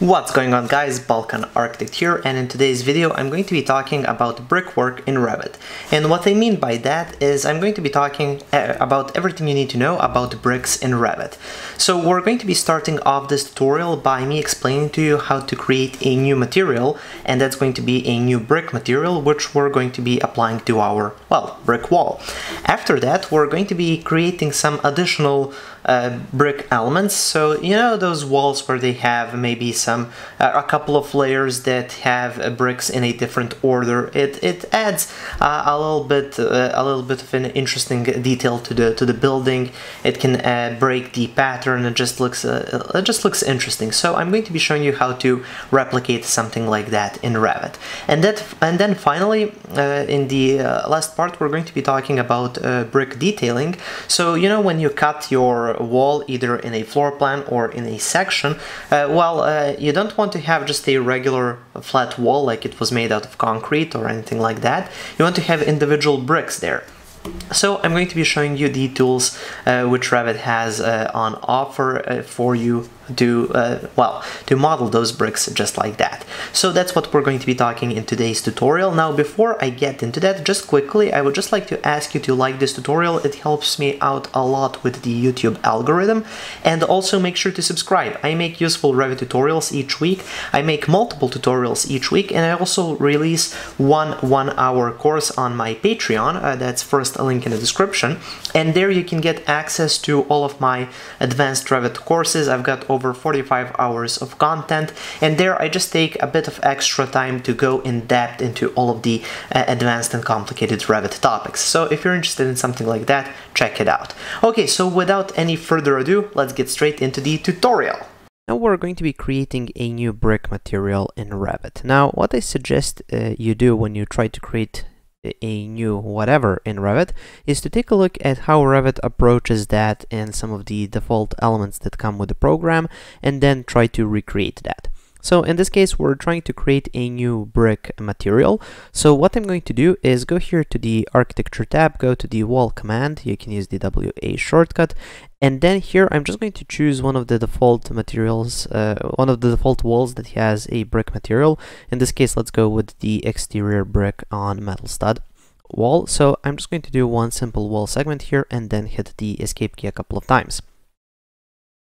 What's going on, guys? Balkan Architect here, and in today's video I'm going to be talking about brickwork in Revit. And what I mean by that is I'm going to be talking about everything you need to know about bricks in Revit. So we're going to be starting off this tutorial by me explaining to you how to create a new material, and that's going to be a new brick material which we're going to be applying to our, well, brick wall. After that we're going to be creating some additional brick elements, so you know those walls where they have maybe a couple of layers that have bricks in a different order. It adds a little bit of an interesting detail to the building. It can break the pattern. It just looks interesting. So I'm going to be showing you how to replicate something like that in Revit. And then finally, in the last part, we're going to be talking about brick detailing. So you know when you cut your wall either in a floor plan or in a section, you don't want to have just a regular flat wall like it was made out of concrete or anything like that. You want to have individual bricks there. So I'm going to be showing you the tools which Revit has on offer for you to model those bricks just like that. So that's what we're going to be talking in today's tutorial. Now, before I get into that, just quickly, I would just like to ask you to like this tutorial. It helps me out a lot with the YouTube algorithm. And also make sure to subscribe. I make useful Revit tutorials each week. I make multiple tutorials each week, and I also release one 1-hour course on my Patreon. That's first a link in the description, and there you can get access to all of my advanced Revit courses. I've got over 45 hours of content, and there I just take a bit of extra time to go in depth into all of the advanced and complicated Revit topics. So if you're interested in something like that, check it out. Okay, so without any further ado, let's get straight into the tutorial. Now we're going to be creating a new brick material in Revit. Now what I suggest you do when you try to create a new whatever in Revit is to take a look at how Revit approaches that and some of the default elements that come with the program, and then try to recreate that. So in this case we're trying to create a new brick material. So what I'm going to do is go here to the architecture tab, go to the wall command, you can use the WA shortcut, and then here I'm just going to choose one of the default materials, one of the default walls that has a brick material. In this case, let's go with the exterior brick on metal stud wall. So I'm just going to do one simple wall segment here and then hit the escape key a couple of times.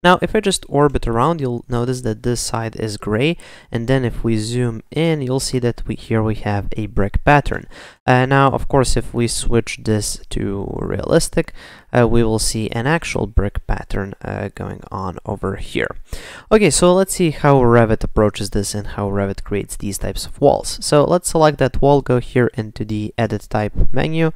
Now if I just orbit around, you'll notice that this side is gray, and then if we zoom in, you'll see that here we have a brick pattern. Now of course if we switch this to realistic, we will see an actual brick pattern going on over here. Okay, so let's see how Revit approaches this and how Revit creates these types of walls. So let's select that wall, go here into the edit type menu,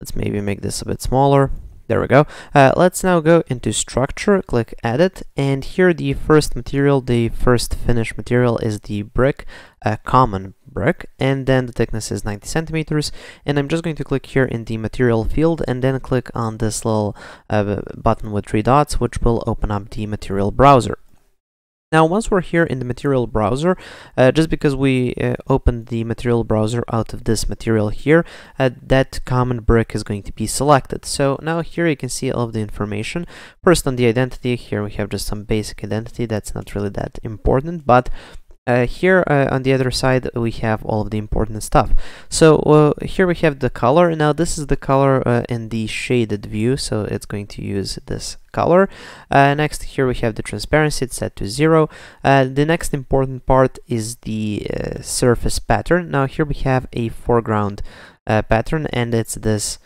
let's maybe make this a bit smaller. There we go. Let's now go into structure, click edit, and here the first material, the first finished material is the brick, a common brick, and then the thickness is 90 centimeters. And I'm just going to click here in the material field and then click on this little button with three dots, which will open up the material browser. Now once we're here in the material browser, just because we opened the material browser out of this material here, that common brick is going to be selected. So now here you can see all of the information. First on the identity, here we have just some basic identity, that's not really that important, but here on the other side we have all of the important stuff. So here we have the color. Now this is the color in the shaded view, so it's going to use this color. Next here we have the transparency, it's set to 0. The next important part is the surface pattern. Now here we have a foreground pattern, and it's this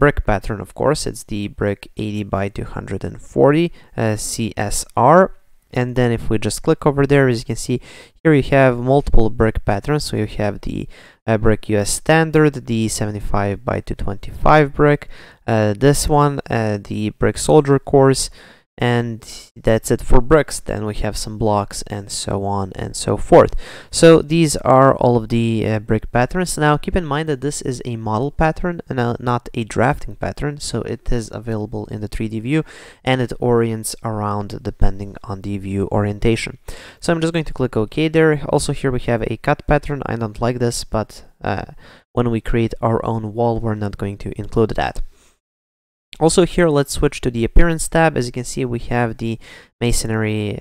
brick pattern, of course. It's the brick 80 by 240 CSR. And then if we just click over there, as you can see, here you have multiple brick patterns. So you have the brick US standard, the 75 by 225 brick, this one, the brick soldier course, and that's it for bricks. Then we have some blocks and so on and so forth. So these are all of the brick patterns. Now keep in mind that this is a model pattern and not a drafting pattern, so it is available in the 3D view and it orients around depending on the view orientation. So I'm just going to click OK there. Also here we have a cut pattern. I don't like this, but when we create our own wall, we're not going to include that. Also here, let's switch to the appearance tab. As you can see, we have the masonry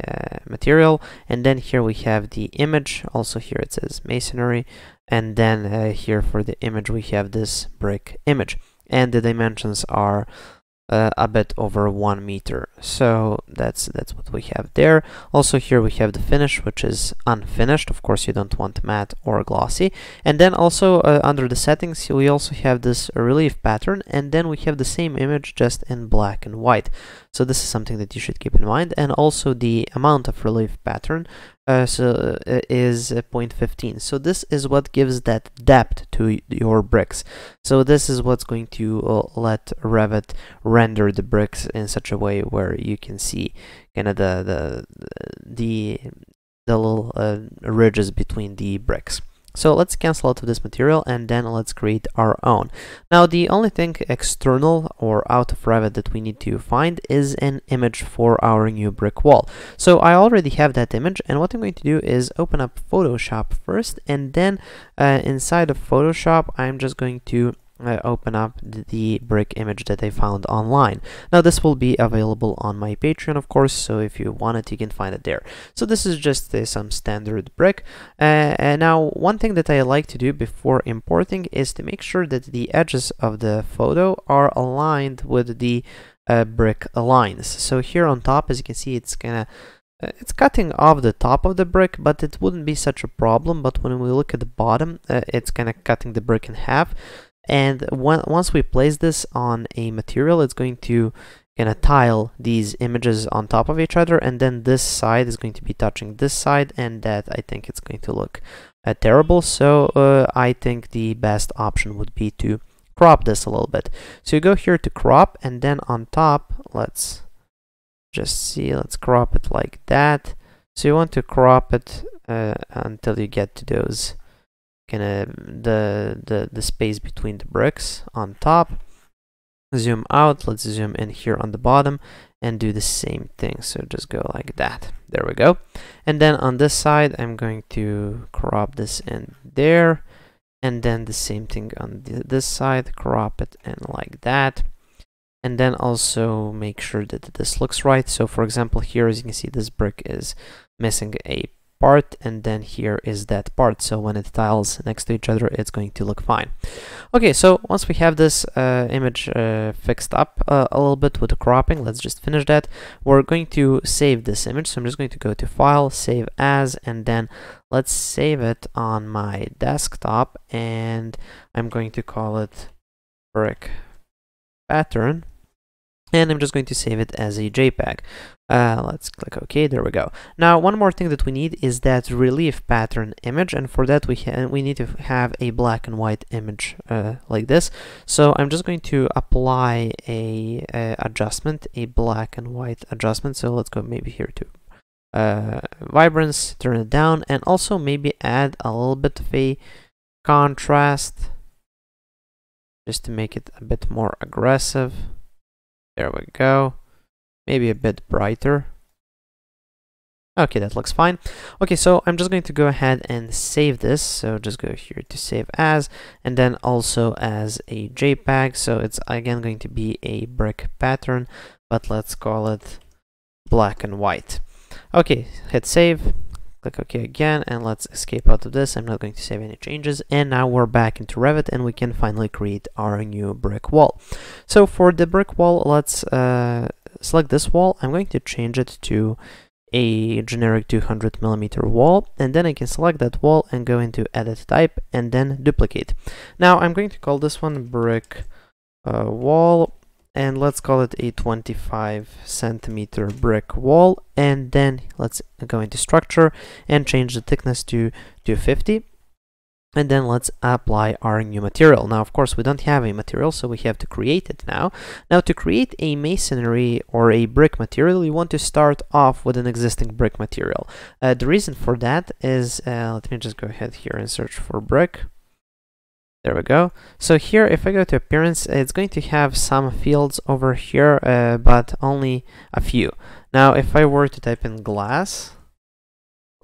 material, and then here we have the image. Also here it says masonry, and then here for the image we have this brick image, and the dimensions are a bit over 1 meter. So that's what we have there. Also here we have the finish, which is unfinished. Of course, you don't want matte or glossy. And then also under the settings, we also have this relief pattern, and then we have the same image just in black and white. So this is something that you should keep in mind. And also the amount of relief pattern is 0.15. So this is what gives that depth to your bricks. So this is what's going to let Revit render the bricks in such a way where you can see kind of the little ridges between the bricks. So let's cancel out of this material, and then let's create our own. Now, the only thing external or out of Revit that we need to find is an image for our new brick wall. So I already have that image, and what I'm going to do is open up Photoshop first, and then inside of Photoshop, I'm just going to open up the brick image that I found online. Now, this will be available on my Patreon, of course, so if you want it, you can find it there. So this is just some standard brick. And now, one thing that I like to do before importing is to make sure that the edges of the photo are aligned with the brick lines. So here on top, as you can see, it's kind of it's cutting off the top of the brick, but it wouldn't be such a problem. But when we look at the bottom, it's kind of cutting the brick in half. And once we place this on a material, it's going to kind of tile these images on top of each other, and then this side is going to be touching this side, and that, I think, it's going to look terrible. So I think the best option would be to crop this a little bit. So you go here to crop, and then on top, let's just see, let's crop it like that. So you want to crop it until you get to those kind of the space between the bricks on top. Zoom out, let's zoom in here on the bottom and do the same thing. So just go like that. There we go. And then on this side, I'm going to crop this in there, and then the same thing on this side, crop it in like that. And then also make sure that this looks right. So for example, here, as you can see, this brick is missing a part, and then here is that part. So when it tiles next to each other, it's going to look fine. Okay, so once we have this image fixed up a little bit with the cropping, let's just finish that. We're going to save this image. So I'm just going to go to File, Save As, and then let's save it on my desktop, and I'm going to call it Brick Pattern. And I'm just going to save it as a JPEG. Let's click OK. There we go. Now, one more thing that we need is that relief pattern image, and for that we need to have a black and white image like this. So I'm just going to apply a adjustment, a black and white adjustment. So let's go maybe here to vibrance, turn it down, and also maybe add a little bit of a contrast just to make it a bit more aggressive. There we go. Maybe a bit brighter. Okay, that looks fine. Okay, so I'm just going to go ahead and save this. So just go here to Save As, and then also as a JPEG. So it's again going to be a brick pattern, but let's call it black and white. Okay, hit save. Click OK again, and let's escape out of this. I'm not going to save any changes, and now we're back into Revit, and we can finally create our new brick wall. So for the brick wall, let's select this wall. I'm going to change it to a generic 200mm wall, and then I can select that wall and go into Edit Type, and then Duplicate. Now I'm going to call this one Brick Wall, and let's call it a 25cm brick wall, and then let's go into Structure and change the thickness to 250, and then let's apply our new material. Now, of course, we don't have a material, so we have to create it now. Now, to create a masonry or a brick material, you want to start off with an existing brick material. The reason for that is, let me just go ahead here and search for brick. There we go. So here, if I go to appearance, it's going to have some fields over here, but only a few. Now, if I were to type in glass,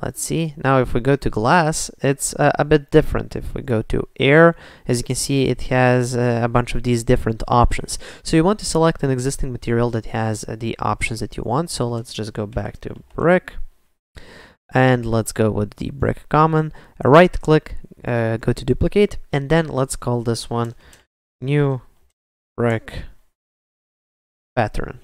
Let's see. Now if we go to glass, it's a bit different. If we go to air, as you can see, it has a bunch of these different options. So you want to select an existing material that has the options that you want. So let's just go back to brick and let's go with the brick common. Right click, go to duplicate, and then let's call this one new brick pattern.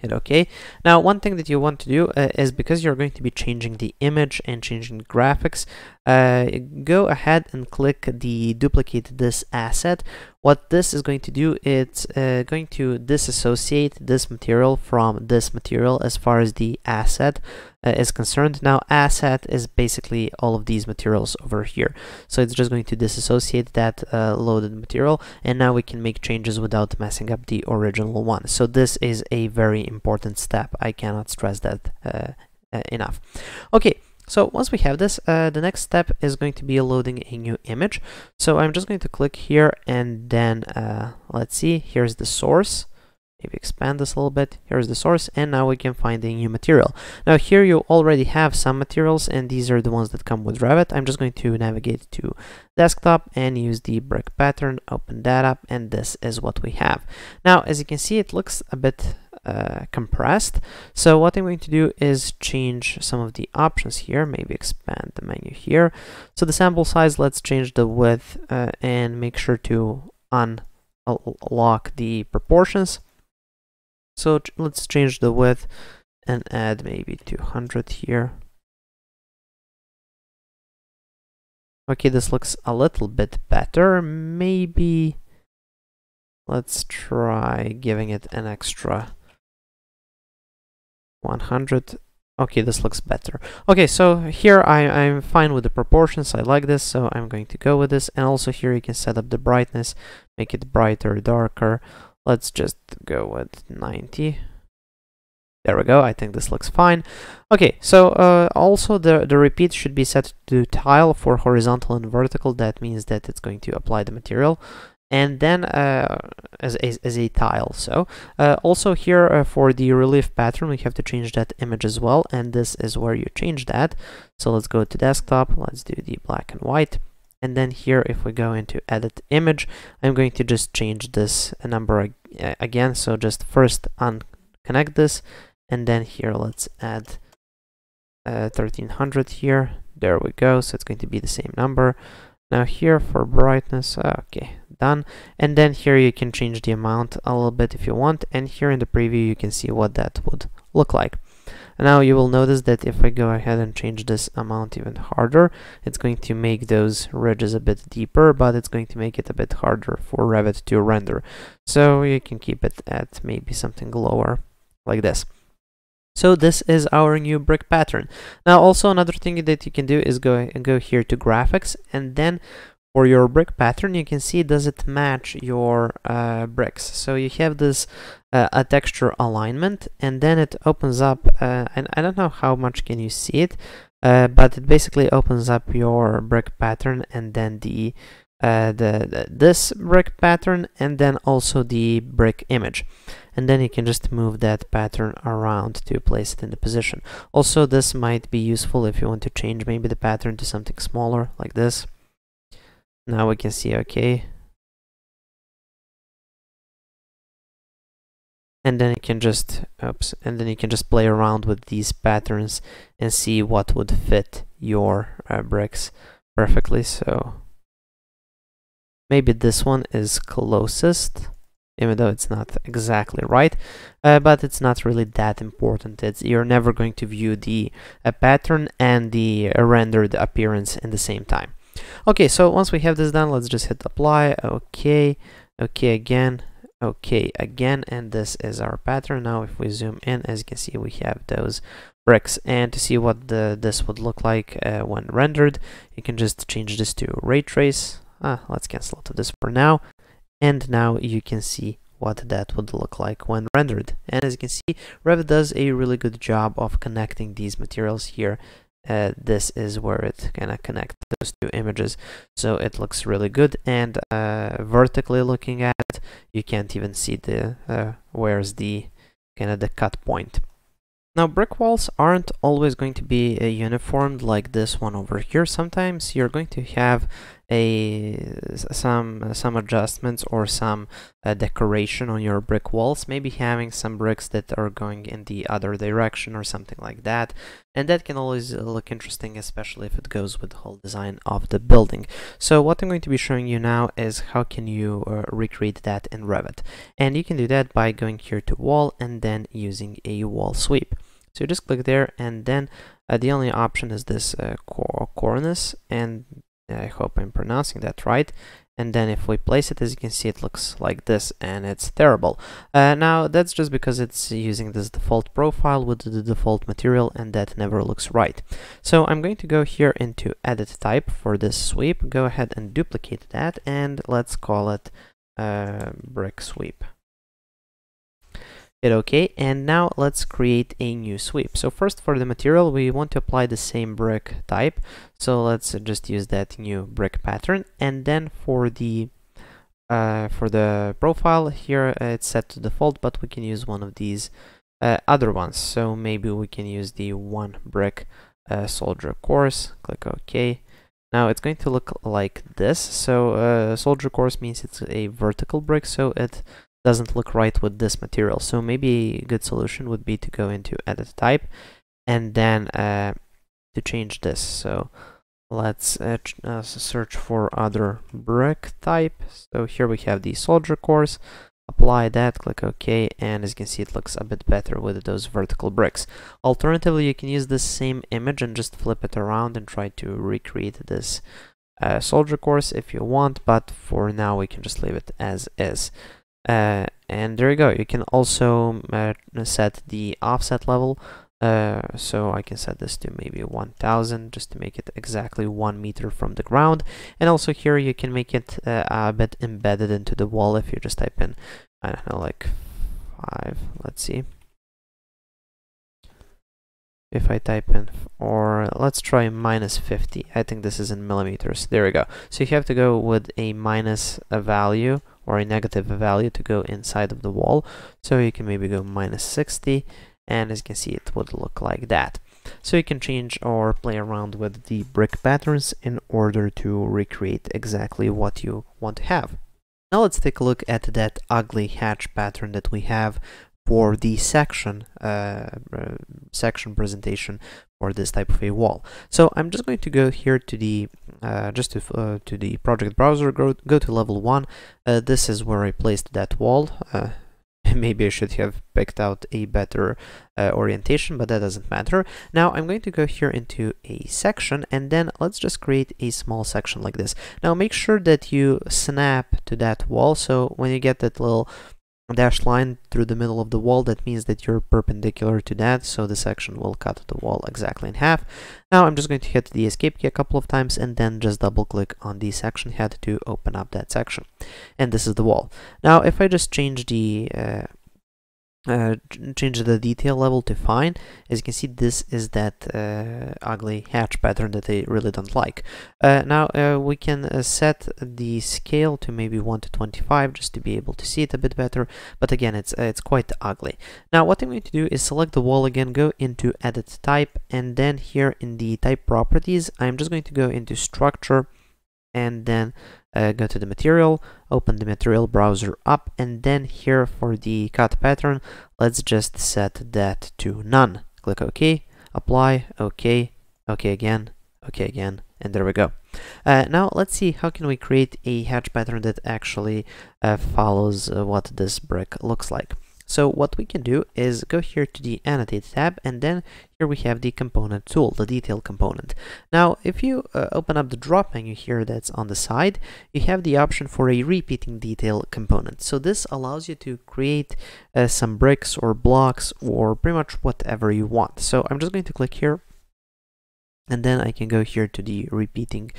Hit OK. Now, one thing that you want to do is, because you're going to be changing the image and changing graphics, go ahead and click the duplicate this asset. What this is going to do, it's going to disassociate this material from this material as far as the asset is concerned. Now, asset is basically all of these materials over here. So it's just going to disassociate that loaded material, and now we can make changes without messing up the original one. So this is a very important step. I cannot stress that enough. Okay. So once we have this, the next step is going to be loading a new image. So I'm just going to click here and then let's see, here's the source. If we expand this a little bit, here's the source, and now we can find a new material. Now here you already have some materials, and these are the ones that come with Revit. I'm just going to navigate to desktop and use the brick pattern, open that up, and this is what we have. Now, as you can see, it looks a bit compressed. So what I'm going to do is change some of the options here, maybe expand the menu here. So the sample size, let's change the width and make sure to unlock the proportions. So let's change the width and add maybe 200 here. Okay, this looks a little bit better. Maybe let's try giving it an extra 100. Okay, this looks better. Okay, so here I'm fine with the proportions. I like this, so I'm going to go with this. And also here you can set up the brightness, make it brighter, darker. Let's just go with 90. There we go. I think this looks fine. Okay, so also the repeat should be set to tile for horizontal and vertical. That means that it's going to apply the material, and then as a tile. So also here for the relief pattern, we have to change that image as well, and this is where you change that. So let's go to desktop, let's do the black and white, and then here if we go into edit image, I'm going to just change this number again. So just first unconnect this, and then here let's add 1300 here. There we go, so it's going to be the same number. Now here for brightness, okay, done. And then here you can change the amount a little bit if you want, and here in the preview you can see what that would look like. And now you will notice that if I go ahead and change this amount even harder, it's going to make those ridges a bit deeper, but it's going to make it a bit harder for Revit to render. So you can keep it at maybe something lower like this. So this is our new brick pattern. Now also another thing that you can do is go here to graphics, and then for your brick pattern, you can see, does it match your bricks? So you have this a texture alignment, and then it opens up, and I don't know how much can you see it, but it basically opens up your brick pattern, and then this brick pattern, and then also the brick image, and then you can just move that pattern around to place it in the position. Also, this might be useful if you want to change maybe the pattern to something smaller like this. Now we can see, okay, and then you can just play around with these patterns and see what would fit your bricks perfectly. So maybe this one is closest, even though it's not exactly right, but it's not really that important. You're never going to view the pattern and the rendered appearance in the same time. Okay, so once we have this done, let's just hit apply. Okay, okay again, okay again, and this is our pattern. Now if we zoom in, as you can see, we have those bricks. And to see what this would look like when rendered, you can just change this to ray trace. Let's cancel out of this for now, and now you can see what that would look like when rendered. And as you can see, Revit does a really good job of connecting these materials here. This is where it kind of connects those two images, so it looks really good. And vertically looking at it, you can't even see the where's the kind of the cut point. Now, brick walls aren't always going to be uniformed like this one over here. Sometimes you're going to have some adjustments or some decoration on your brick walls, maybe having some bricks that are going in the other direction or something like that. And that can always look interesting, especially if it goes with the whole design of the building. So what I'm going to be showing you now is how can you recreate that in Revit. And you can do that by going here to wall and then using a wall sweep. So just click there, and then the only option is this cornice, and I hope I'm pronouncing that right. And then if we place it, as you can see, it looks like this, and it's terrible. Now, that's just because it's using this default profile with the default material, and that never looks right. So I'm going to go here into edit type for this sweep, go ahead and duplicate that, and let's call it brick sweep. Hit OK, and now let's create a new sweep. So first, for the material, we want to apply the same brick type, so let's just use that new brick pattern. And then for the profile here, it's set to default, but we can use one of these other ones. So maybe we can use the one brick soldier course. Click OK. Now it's going to look like this. So soldier course means it's a vertical brick, so it doesn't look right with this material. So maybe a good solution would be to go into edit type and then to change this. So let's search for other brick type. So here we have the soldier course, apply that, click OK, and as you can see, it looks a bit better with those vertical bricks. Alternatively, you can use this same image and just flip it around and try to recreate this soldier course if you want, but for now we can just leave it as is. And there you go. You can also set the offset level, so I can set this to maybe 1000 just to make it exactly 1 meter from the ground. And also here you can make it a bit embedded into the wall if you just type in, I don't know, like 5, let's see. If I type in, or let's try -50, I think this is in millimeters. There we go. So you have to go with a minus a value or a negative value to go inside of the wall. So you can maybe go -60, and as you can see, it would look like that. So you can change or play around with the brick patterns in order to recreate exactly what you want to have. Now let's take a look at that ugly hatch pattern that we have for the section presentation for this type of a wall. So I'm just going to go here to the to the project browser, go to level 1. This is where I placed that wall. Maybe I should have picked out a better orientation, but that doesn't matter. Now I'm going to go here into a section, and then let's just create a small section like this. Now make sure that you snap to that wall, so when you get that little dashed line through the middle of the wall, that means that you're perpendicular to that, so the section will cut the wall exactly in half. Now I'm just going to hit the escape key a couple of times and then just double click on the section head to open up that section, and this is the wall. Now if I just change the detail level to fine, as you can see, this is that ugly hatch pattern that I really don't like. Now we can set the scale to maybe 1:25 just to be able to see it a bit better, but again, it's quite ugly. Now what I'm going to do is select the wall again, go into edit type, and then here in the type properties, I'm just going to go into structure and then go to the material, open the material browser up, and then here for the cut pattern, let's just set that to none. Click OK, apply, OK, OK again, OK again, and there we go. Now let's see how can we create a hatch pattern that actually follows what this brick looks like. So what we can do is go here to the annotate tab, and then here we have the component tool, the detail component. Now if you open up the drop menu here that's on the side, you have the option for a repeating detail component. So this allows you to create some bricks or blocks or pretty much whatever you want. So I'm just going to click here, and then I can go here to the repeating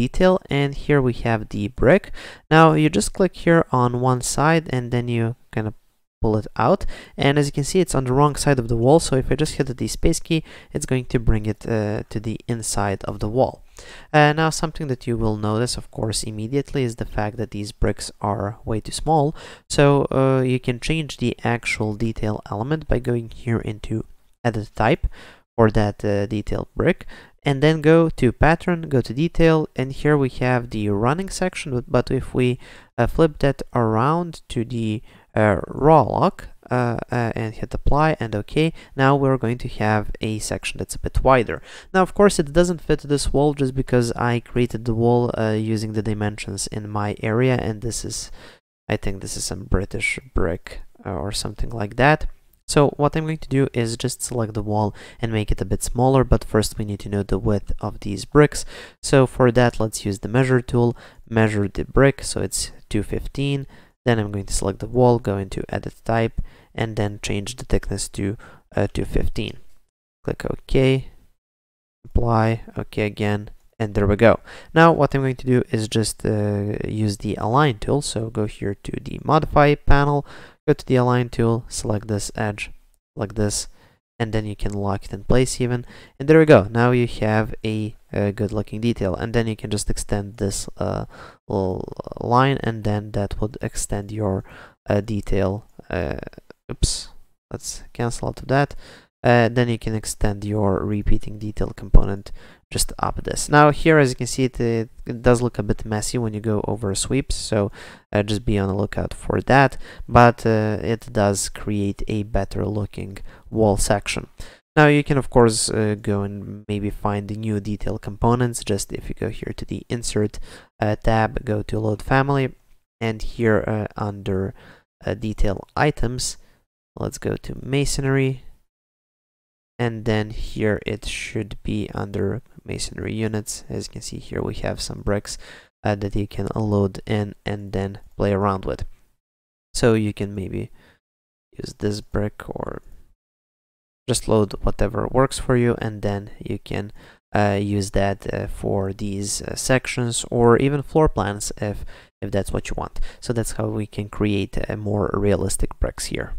detail, and here we have the brick. Now you just click here on one side, and then you kind of pull it out, and as you can see, it's on the wrong side of the wall. So if I just hit the space key, it's going to bring it to the inside of the wall. Now something that you will notice, of course, immediately is the fact that these bricks are way too small. So you can change the actual detail element by going here into Edit Type for that detailed brick, and then go to Pattern, go to Detail, and here we have the running section. But if we flip that around to the raw lock and hit Apply and OK, now we're going to have a section that's a bit wider. Now, of course, it doesn't fit this wall just because I created the wall using the dimensions in my area, and this is, I think this is some British brick or something like that. So what I'm going to do is just select the wall and make it a bit smaller, but first we need to know the width of these bricks. So for that, let's use the measure tool, measure the brick, so it's 215. Then I'm going to select the wall, go into Edit Type, and then change the thickness to 215. Click OK, Apply, OK again, and there we go. Now what I'm going to do is just use the Align tool, so go here to the Modify panel, go to the Align tool, select this edge, select this, and then you can lock it in place even, and there we go. Now you have a good looking detail, and then you can just extend this little line, and then that would extend your detail. Oops, let's cancel out of that. Then you can extend your repeating detail component just up this. Now here, as you can see, it does look a bit messy when you go over sweeps, so just be on the lookout for that, but it does create a better looking wall section. Now you can, of course, go and maybe find the new detail components. Just if you go here to the Insert tab, go to Load Family, and here under Detail Items, let's go to Masonry, and then here it should be under masonry units. As you can see here, we have some bricks that you can load in and then play around with. So you can maybe use this brick or just load whatever works for you, and then you can use that for these sections or even floor plans if that's what you want. So that's how we can create more realistic bricks here.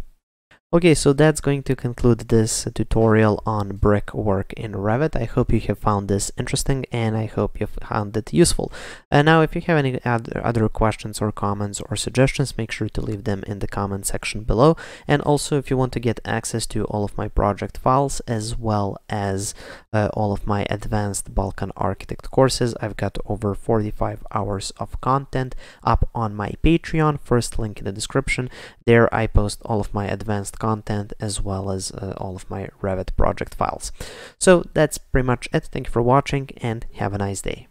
Okay, so that's going to conclude this tutorial on brickwork in Revit. I hope you have found this interesting, and I hope you found it useful. And now if you have any other questions or comments or suggestions, make sure to leave them in the comment section below. And also, if you want to get access to all of my project files, as well as all of my advanced Balkan Architect courses, I've got over 45 hours of content up on my Patreon. First link in the description. There I post all of my advanced content, as well as all of my Revit project files. So that's pretty much it. Thank you for watching, and have a nice day.